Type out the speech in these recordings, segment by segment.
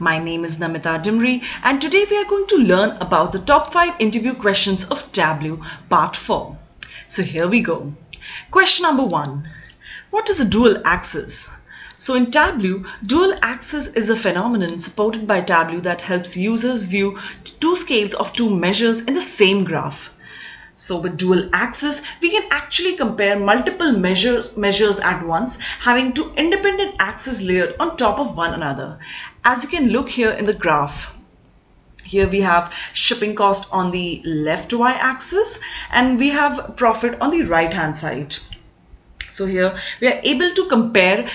My name is Namita Dimri and today we are going to learn about the top 5 interview questions of Tableau part 4. So here we go. Question number 1. What is a dual axis? So in Tableau, dual axis is a phenomenon supported by Tableau that helps users view two scales of two measures in the same graph. So with dual axis, we can actually compare multiple measures at once, having two independent axes layered on top of one another. As you can look here in the graph, here we have shipping cost on the left y-axis and we have profit on the right-hand side. So here we are able to compare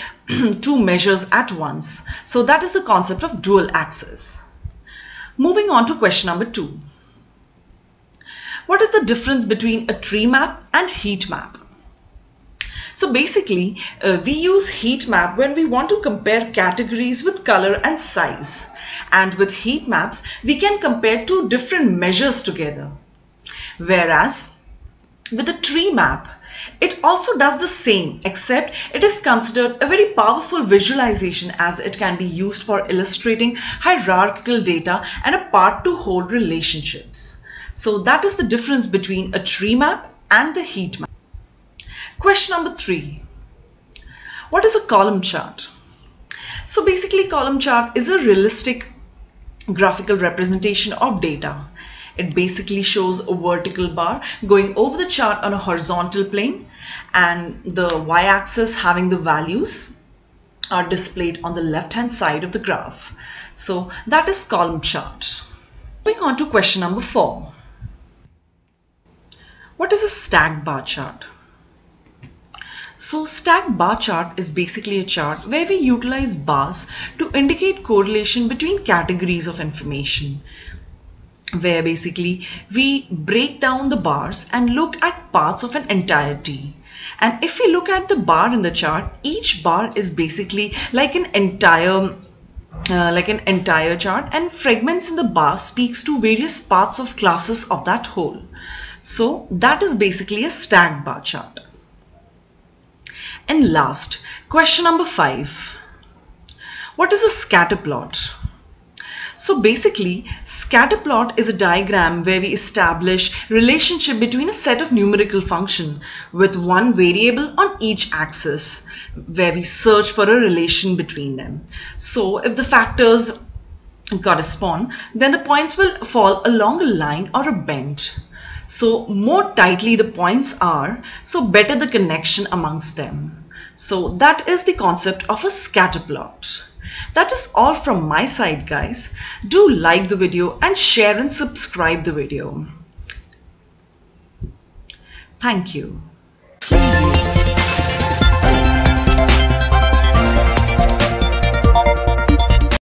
two measures at once. So that is the concept of dual axis. Moving on to question number 2. What is the difference between a tree map and heat map? So basically, we use heat map when we want to compare categories with color and size. And with heat maps, we can compare two different measures together. Whereas with a tree map, it also does the same, except it is considered a very powerful visualization as it can be used for illustrating hierarchical data and a part-to-whole relationships. So that is the difference between a tree map and the heat map. Question number 3. What is a column chart? So basically, column chart is a realistic graphical representation of data. It basically shows a vertical bar going over the chart on a horizontal plane, and the y-axis having the values are displayed on the left-hand side of the graph. So that is column chart. Moving on to question number 4. What is a stacked bar chart? So stacked bar chart is basically a chart where we utilize bars to indicate correlation between categories of information, where basically we break down the bars and look at parts of an entirety. And if we look at the bar in the chart, each bar is basically like an entire chart, and fragments in the bar speaks to various parts of classes of that whole. So that is basically a stacked bar chart. And last, question number 5. What is a scatter plot? So basically, scatter plot is a diagram where we establish relationship between a set of numerical function with one variable on each axis, where we search for a relation between them. So if the factors correspond, then the points will fall along a line or a bend. So more tightly the points are, so better the connection amongst them. So that is the concept of a scatter plot. That is all from my side, guys. Do like the video and share and subscribe the video. Thank you.